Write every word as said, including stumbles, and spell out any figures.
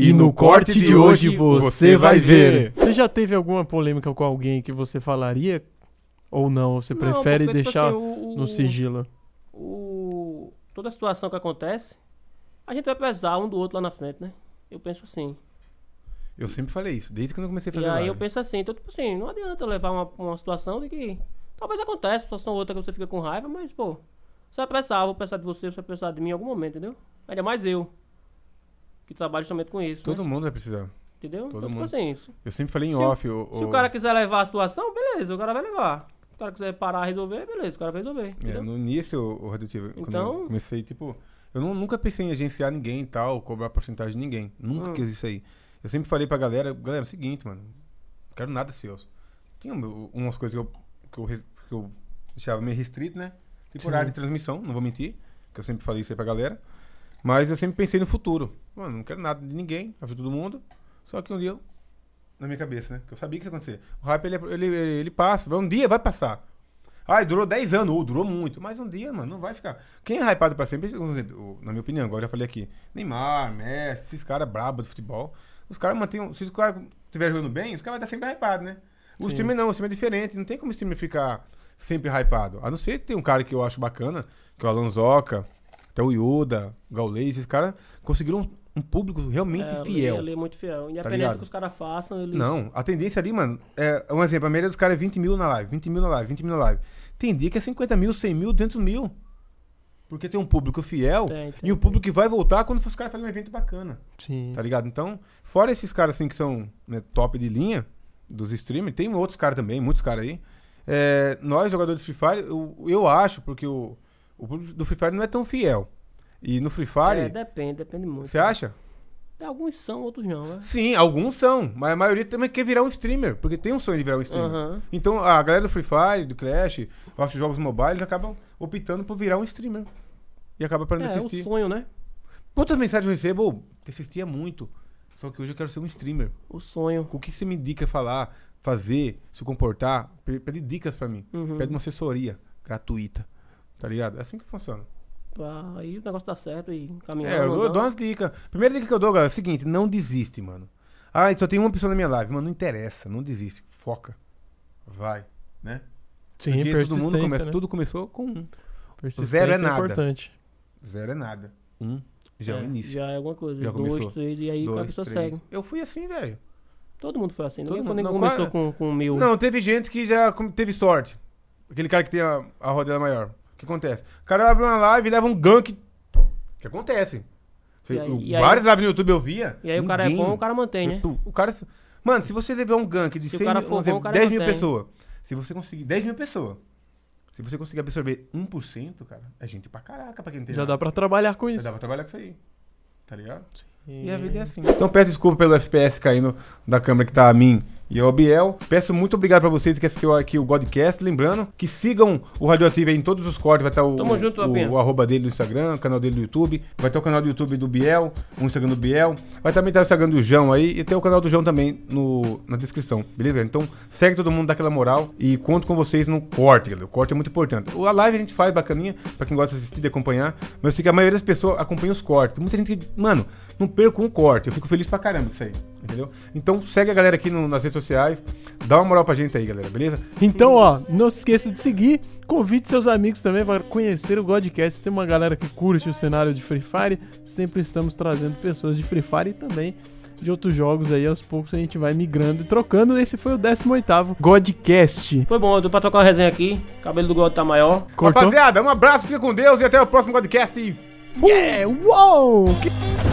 E no corte de hoje você vai ver. Você já teve alguma polêmica com alguém que você falaria ou não? Você não, prefere porque, deixar tipo assim, o, no sigilo? O, toda situação que acontece, a gente vai pesar um do outro lá na frente, né? Eu penso assim. Eu sempre falei isso, desde que eu comecei a fazer e aí live. Eu penso assim, então tipo assim, não adianta eu levar uma, uma situação de que... Talvez aconteça, situação ou outra que você fica com raiva, mas pô... Você vai pensar, eu vou pensar de você, você vai pensar de mim em algum momento, entendeu? Ainda mais eu, que trabalho somente com isso. Todo né? mundo vai precisar. Entendeu? Todo então, mundo. Assim, isso. Eu sempre falei em se off. O, se o... o cara quiser levar a situação, beleza, o cara vai levar. Se o cara quiser parar e resolver, beleza, o cara vai resolver. É, no início, o Radioativo, então... quando eu comecei, tipo... Eu não, nunca pensei em agenciar ninguém e tal, cobrar porcentagem de ninguém. Nunca hum. quis isso aí. Eu sempre falei pra galera, galera, é o seguinte, mano, não quero nada seu. Tinha umas coisas que eu, que eu, que eu deixava meio restrito, né? Tipo horário de transmissão, não vou mentir, que eu sempre falei isso aí pra galera. Mas eu sempre pensei no futuro. Mano, não quero nada de ninguém, ajudo todo mundo. Só que um dia, eu, na minha cabeça, né? Que eu sabia que isso ia acontecer. O hype, ele, ele, ele passa, um dia vai passar. Ai, durou dez anos, ou durou muito. Mas um dia, mano, não vai ficar. Quem é hypado pra sempre, na minha opinião, agora eu já falei aqui, Neymar, Messi, esses caras brabos do futebol. Os caras mantêm, se os caras estiverem jogando bem, os caras vão estar sempre hypados, né? Os times não, os times é diferente, não tem como esse time ficar sempre hypado. A não ser que tem um cara que eu acho bacana, que é o Alan Zoca, até o Yoda, o Gaulês, esses caras conseguiram um, um público realmente é, fiel. Ele é muito fiel, independente tá do que os caras façam. Eles... Não, a tendência ali, mano, é um exemplo, a média dos caras é vinte mil na live, vinte mil na live, vinte mil na live. Tem dia que é cinquenta mil, cem mil, duzentos mil. Porque tem um público fiel tem, tem, e o público tem. que vai voltar quando os caras fazem um evento bacana. Sim. Tá ligado? Então, fora esses caras assim que são né, top de linha dos streamers, tem outros caras também, muitos caras aí. É, nós, jogadores de Free Fire, eu, eu acho, porque o, o público do Free Fire não é tão fiel. E no Free Fire... É, depende, depende muito. Você acha? Alguns são, outros não, né? Sim, alguns são. Mas a maioria também quer virar um streamer, porque tem um sonho de virar um streamer. Uhum. Então, a galera do Free Fire, do Clash, os jogos mobile, eles acabam optando por virar um streamer. E acaba parando de é, assistir. É um sonho, né? Quantas mensagens eu recebo? Oh, assistia muito, só que hoje eu quero ser um streamer. O sonho. O que você me indica falar, fazer, se comportar? Pede dicas pra mim. Uhum. Pede uma assessoria gratuita, tá ligado? É assim que funciona. Aí o negócio tá certo e caminhando. É, eu dou, eu dou umas dicas. Primeira dica que eu dou, galera, é o seguinte, não desiste, mano. Ah, só tem uma pessoa na minha live. Mano, não interessa, não desiste. Foca. Vai, né? Sim, porque persistência, todo mundo começa, né? Tudo começou com um. Zero é nada. É importante. Zero é nada. Um já é o início. Já é alguma coisa. Já Dois, começou. três, e aí Dois, a pessoa três. segue. Eu fui assim, velho. Todo mundo foi assim. Todo mundo não, começou qual... com, com o meu... Não, teve gente que já teve sorte. Aquele cara que tem a, a rodela maior. O que acontece? O cara abre uma live e leva um gank. O que acontece? Aí, eu, várias aí, lives no YouTube eu via. E aí ninguém, o cara é bom, o cara mantém, né? Eu, o cara, mano, se você levar um gank de cem, for, um exemplo, dez mil pessoas, se você conseguir dez mil pessoas, se você conseguir absorver um por cento, cara, é gente pra caraca pra quem tem. Já nada. dá pra trabalhar com isso. Já dá pra trabalhar com isso aí. Tá ligado? Sim. E a vida é assim. Então peço desculpa pelo F P S caindo da câmera que tá a mim. E eu, Biel, peço muito obrigado pra vocês que assistiu aqui o Godcast. Lembrando que sigam o Radioativo aí em todos os cortes. Vai estar o, Tamo junto, o, o arroba dele no Instagram, o canal dele no YouTube. Vai ter o canal do YouTube do Biel, o Instagram do Biel. Vai também estar o Instagram do João aí. E tem o canal do João também no, na descrição, beleza? Então segue todo mundo, dá aquela moral. E conto com vocês no corte, galera. O corte é muito importante. A live a gente faz bacaninha, pra quem gosta de assistir e acompanhar. Mas eu sei que a maioria das pessoas acompanha os cortes. Tem muita gente que, mano, não perco um corte. Eu fico feliz pra caramba com isso aí, entendeu? Então segue a galera aqui no, nas redes sociais, dá uma moral pra gente aí, galera, beleza? Então, ó, não se esqueça de seguir, convide seus amigos também para conhecer o Godcast. Tem uma galera que curte o cenário de Free Fire, sempre estamos trazendo pessoas de Free Fire e também de outros jogos aí, aos poucos a gente vai migrando e trocando. Esse foi o décimo oitavo Godcast. Foi bom, deu pra trocar uma resenha aqui, o cabelo do God tá maior. Cortou? Rapaziada, um abraço, fica com Deus e até o próximo Godcast. E... Yeah, uou! Que...